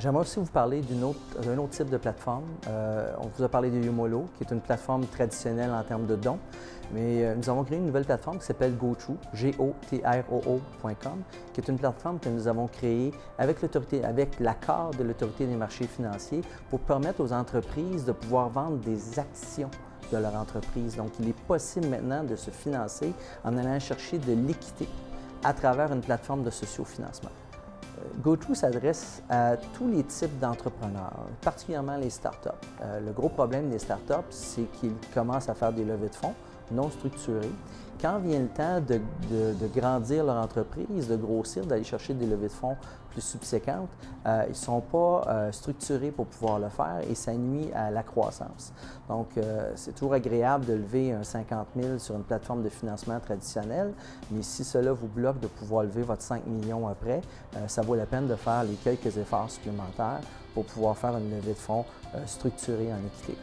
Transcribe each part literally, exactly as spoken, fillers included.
J'aimerais aussi vous parler d'un autre, autre type de plateforme. Euh, on vous a parlé de Youmolo, qui est une plateforme traditionnelle en termes de dons, mais euh, nous avons créé une nouvelle plateforme qui s'appelle GoTroo, G O T R O O point com, qui est une plateforme que nous avons créée avec l'autorité, avec l'accord de l'autorité des marchés financiers pour permettre aux entreprises de pouvoir vendre des actions de leur entreprise. Donc, il est possible maintenant de se financer en allant chercher de l'équité à travers une plateforme de sociofinancement. GoTroo s'adresse à tous les types d'entrepreneurs, particulièrement les startups. Euh, le gros problème des startups, c'est qu'ils commencent à faire des levées de fonds non structurées. Quand vient le temps de, de, de grandir leur entreprise, de grossir, d'aller chercher des levées de fonds plus subséquentes, euh, ils ne sont pas euh, structurés pour pouvoir le faire et ça nuit à la croissance. Donc, euh, c'est toujours agréable de lever un cinquante mille sur une plateforme de financement traditionnelle, mais si cela vous bloque de pouvoir lever votre cinq millions après, euh, ça vaut la peine de faire les quelques efforts supplémentaires pour pouvoir faire une levée de fonds euh, structurée en équité.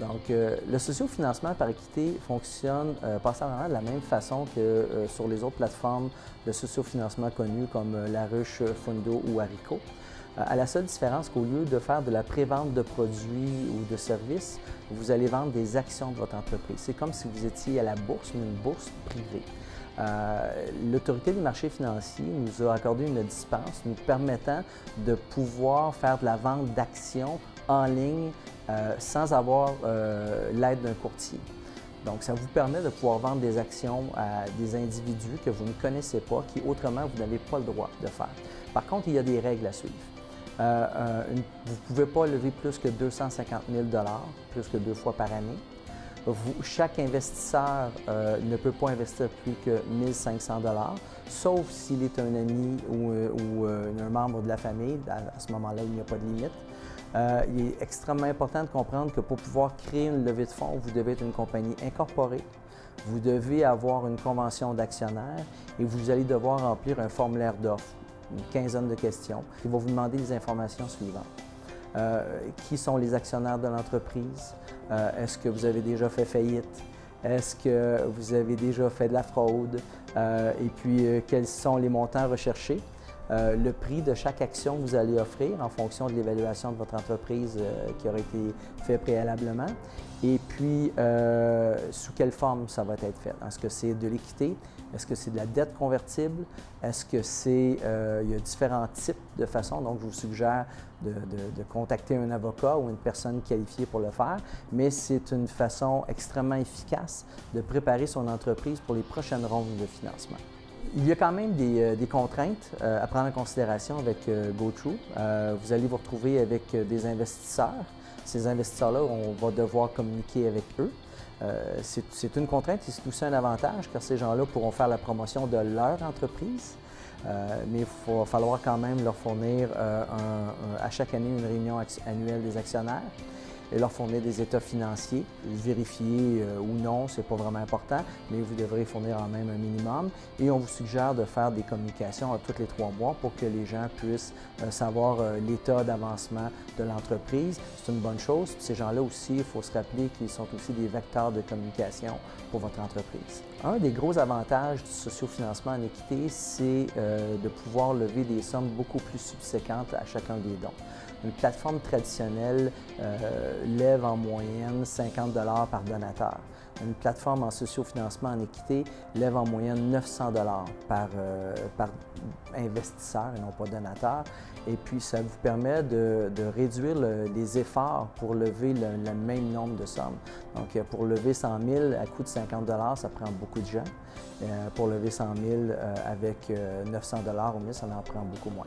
Donc, euh, le sociofinancement par équité fonctionne euh, principalement de la même façon que euh, sur les autres plateformes de sociofinancement connues comme euh, La Ruche, Fundo ou Haricot, euh, à la seule différence qu'au lieu de faire de la prévente de produits ou de services, vous allez vendre des actions de votre entreprise. C'est comme si vous étiez à la bourse, mais une bourse privée. Euh, L'autorité des marchés financiers nous a accordé une dispense nous permettant de pouvoir faire de la vente d'actions en ligne euh, sans avoir euh, l'aide d'un courtier. Donc, ça vous permet de pouvoir vendre des actions à des individus que vous ne connaissez pas, qui autrement, vous n'avez pas le droit de faire. Par contre, il y a des règles à suivre. Euh, euh, une, vous ne pouvez pas lever plus que deux cent cinquante mille dollars, plus que deux fois par année. Vous, chaque investisseur euh, ne peut pas investir plus que mille cinq cents dollars, sauf s'il est un ami ou, ou euh, un membre de la famille. À, à ce moment-là, il n'y a pas de limite. Euh, il est extrêmement important de comprendre que pour pouvoir créer une levée de fonds, vous devez être une compagnie incorporée, vous devez avoir une convention d'actionnaires et vous allez devoir remplir un formulaire d'offres, une quinzaine de questions, qui va vous demander les informations suivantes. Euh, qui sont les actionnaires de l'entreprise? Euh, est-ce que vous avez déjà fait faillite? Est-ce que vous avez déjà fait de la fraude? Euh, et puis, euh, quels sont les montants recherchés? Euh, le prix de chaque action que vous allez offrir en fonction de l'évaluation de votre entreprise euh, qui aura été faite préalablement. Et puis, euh, sous quelle forme ça va être fait? Est-ce que c'est de l'équité? Est-ce que c'est de la dette convertible? Est-ce que c'est... Euh, il y a différents types de façons, donc je vous suggère de, de, de contacter un avocat ou une personne qualifiée pour le faire, mais c'est une façon extrêmement efficace de préparer son entreprise pour les prochaines rondes de financement. Il y a quand même des, euh, des contraintes euh, à prendre en considération avec euh, GoTroo. Euh, vous allez vous retrouver avec euh, des investisseurs. Ces investisseurs-là, on va devoir communiquer avec eux. Euh, c'est une contrainte et c'est aussi un avantage car ces gens-là pourront faire la promotion de leur entreprise. Euh, mais il va falloir quand même leur fournir euh, un, un, à chaque année une réunion annuelle des actionnaires et leur fournir des états financiers, vérifier euh, ou non, c'est pas vraiment important, mais vous devrez fournir en même un minimum. Et on vous suggère de faire des communications à tous les trois mois pour que les gens puissent euh, savoir euh, l'état d'avancement de l'entreprise. C'est une bonne chose. Puis ces gens-là aussi, il faut se rappeler qu'ils sont aussi des vecteurs de communication pour votre entreprise. Un des gros avantages du sociofinancement en équité, c'est euh, de pouvoir lever des sommes beaucoup plus subséquentes à chacun des dons. Une plateforme traditionnelle euh, lève en moyenne cinquante dollars par donateur. Une plateforme en sociofinancement en équité lève en moyenne neuf cents dollars par, euh, par investisseur et non pas donateur. Et puis, ça vous permet de, de réduire le, les efforts pour lever le, le même nombre de sommes. Donc, pour lever cent mille à coût de cinquante dollars, ça prend beaucoup de gens. Euh, pour lever cent mille euh, avec euh, neuf cents dollars au mieux, ça en prend beaucoup moins.